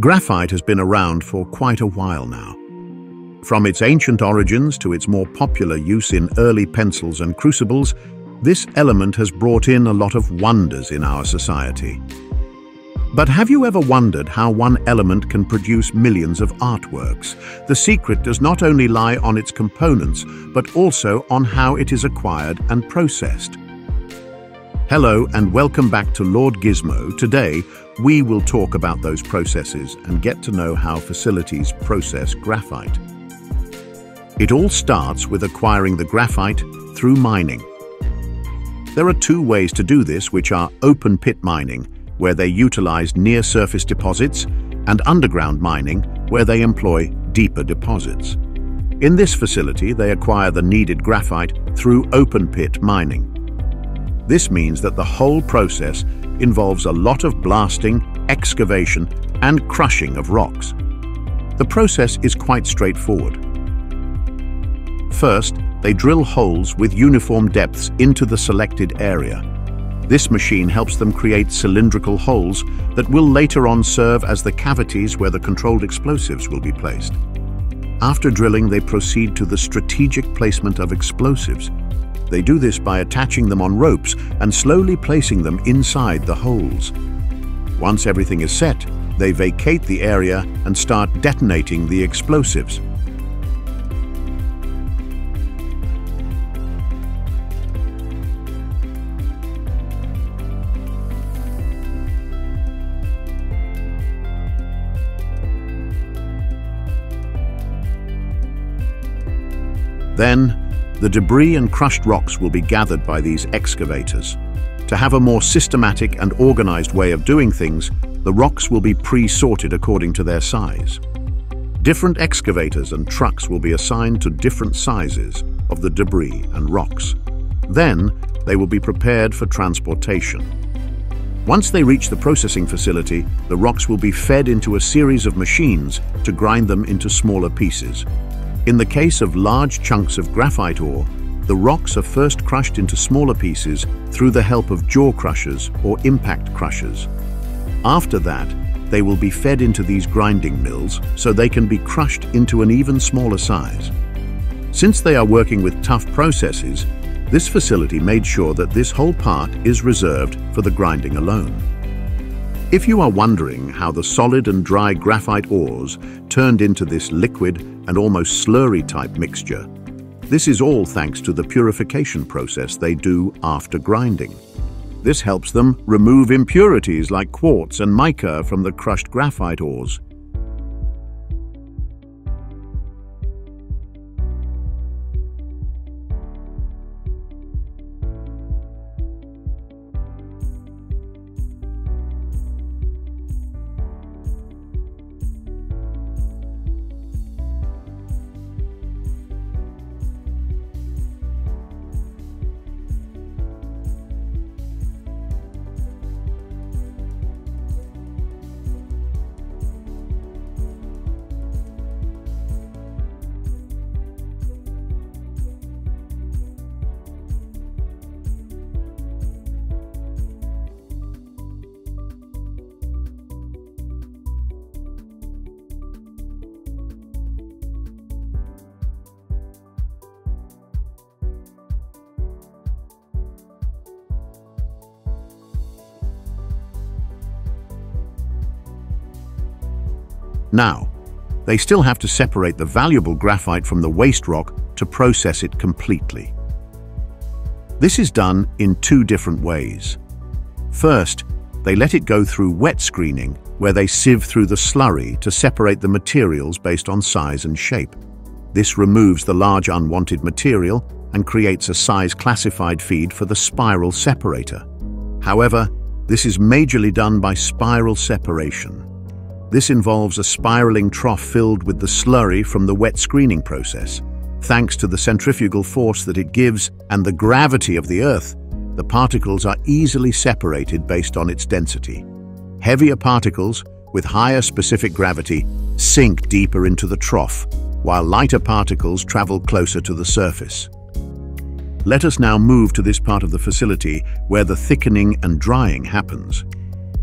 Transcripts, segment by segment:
Graphite has been around for quite a while now. From its ancient origins to its more popular use in early pencils and crucibles, this element has brought in a lot of wonders in our society. But have you ever wondered how one element can produce millions of artworks? The secret does not only lie on its components, but also on how it is acquired and processed. Hello and welcome back to Lord Gizmo. Today, we will talk about those processes and get to know how facilities process graphite. It all starts with acquiring the graphite through mining. There are two ways to do this, which are open pit mining, where they utilize near-surface deposits, and underground mining, where they employ deeper deposits. In this facility, they acquire the needed graphite through open pit mining. This means that the whole process involves a lot of blasting, excavation, and crushing of rocks. The process is quite straightforward. First, they drill holes with uniform depths into the selected area. This machine helps them create cylindrical holes that will later on serve as the cavities where the controlled explosives will be placed. After drilling, they proceed to the strategic placement of explosives. They do this by attaching them on ropes and slowly placing them inside the holes. Once everything is set, they vacate the area and start detonating the explosives. Then, the debris and crushed rocks will be gathered by these excavators. To have a more systematic and organized way of doing things, the rocks will be pre-sorted according to their size. Different excavators and trucks will be assigned to different sizes of the debris and rocks. Then, they will be prepared for transportation. Once they reach the processing facility, the rocks will be fed into a series of machines to grind them into smaller pieces. In the case of large chunks of graphite ore, the rocks are first crushed into smaller pieces through the help of jaw crushers or impact crushers. After that, they will be fed into these grinding mills so they can be crushed into an even smaller size. Since they are working with tough processes, this facility made sure that this whole part is reserved for the grinding alone. If you are wondering how the solid and dry graphite ores turned into this liquid and almost slurry-type mixture, this is all thanks to the purification process they do after grinding. This helps them remove impurities like quartz and mica from the crushed graphite ores. Now, they still have to separate the valuable graphite from the waste rock to process it completely. This is done in two different ways. First, they let it go through wet screening, where they sieve through the slurry to separate the materials based on size and shape. This removes the large unwanted material and creates a size-classified feed for the spiral separator. However, this is majorly done by spiral separation. This involves a spiraling trough filled with the slurry from the wet screening process. Thanks to the centrifugal force that it gives and the gravity of the Earth, the particles are easily separated based on its density. Heavier particles with higher specific gravity sink deeper into the trough, while lighter particles travel closer to the surface. Let us now move to this part of the facility where the thickening and drying happens.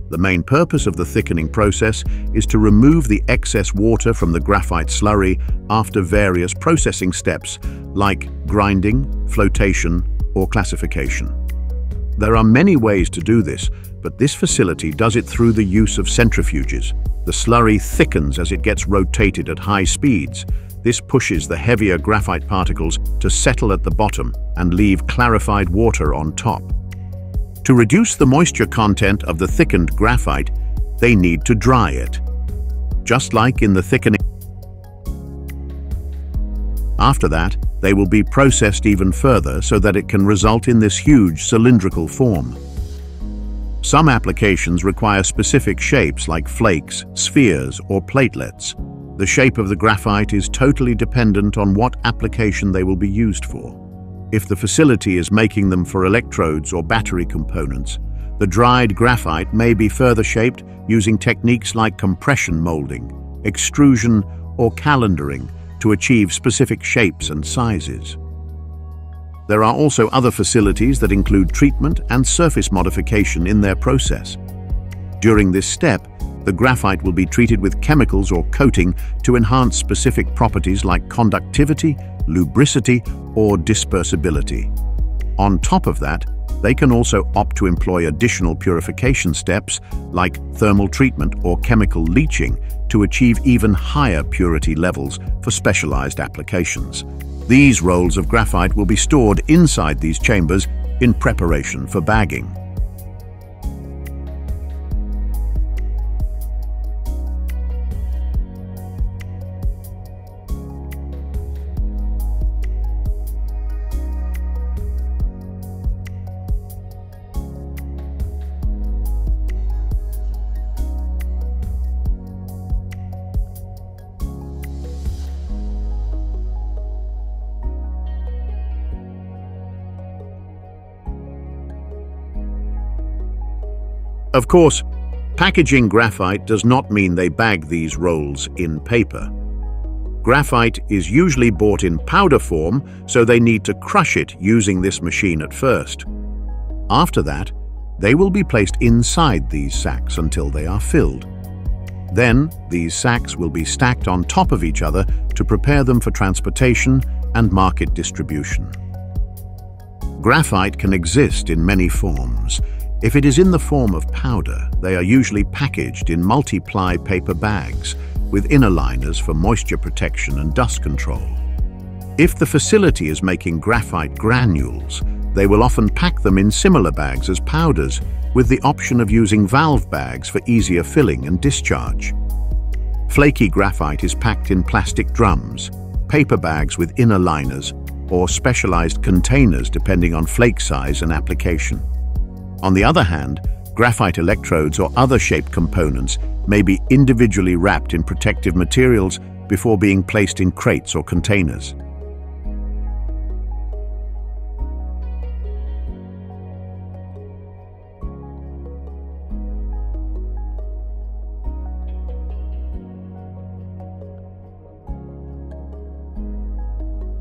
The main purpose of the thickening process is to remove the excess water from the graphite slurry after various processing steps like grinding, flotation, or classification. There are many ways to do this, but this facility does it through the use of centrifuges. The slurry thickens as it gets rotated at high speeds. This pushes the heavier graphite particles to settle at the bottom and leave clarified water on top. To reduce the moisture content of the thickened graphite, they need to dry it. Just like in the thickening. After that, they will be processed even further so that it can result in this huge cylindrical form. Some applications require specific shapes like flakes, spheres, or platelets. The shape of the graphite is totally dependent on what application they will be used for. If the facility is making them for electrodes or battery components, the dried graphite may be further shaped using techniques like compression molding, extrusion, or calendering to achieve specific shapes and sizes. There are also other facilities that include treatment and surface modification in their process. During this step, the graphite will be treated with chemicals or coating to enhance specific properties like conductivity, lubricity, or dispersibility. On top of that, they can also opt to employ additional purification steps like thermal treatment or chemical leaching to achieve even higher purity levels for specialized applications. These rolls of graphite will be stored inside these chambers in preparation for bagging. Of course, packaging graphite does not mean they bag these rolls in paper. Graphite is usually bought in powder form, so they need to crush it using this machine at first. After that, they will be placed inside these sacks until they are filled. Then, these sacks will be stacked on top of each other to prepare them for transportation and market distribution. Graphite can exist in many forms. If it is in the form of powder, they are usually packaged in multi-ply paper bags with inner liners for moisture protection and dust control. If the facility is making graphite granules, they will often pack them in similar bags as powders, with the option of using valve bags for easier filling and discharge. Flaky graphite is packed in plastic drums, paper bags with inner liners, or specialized containers depending on flake size and application. On the other hand, graphite electrodes or other shaped components may be individually wrapped in protective materials before being placed in crates or containers.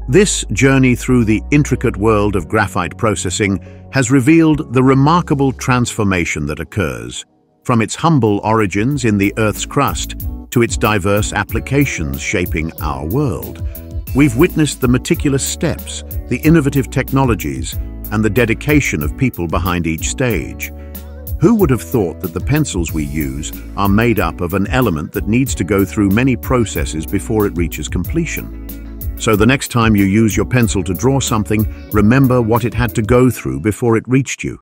This journey through the intricate world of graphite processing has revealed the remarkable transformation that occurs, from its humble origins in the Earth's crust to its diverse applications shaping our world. We've witnessed the meticulous steps, the innovative technologies, and the dedication of people behind each stage. Who would have thought that the pencils we use are made up of an element that needs to go through many processes before it reaches completion? So the next time you use your pencil to draw something, remember what it had to go through before it reached you.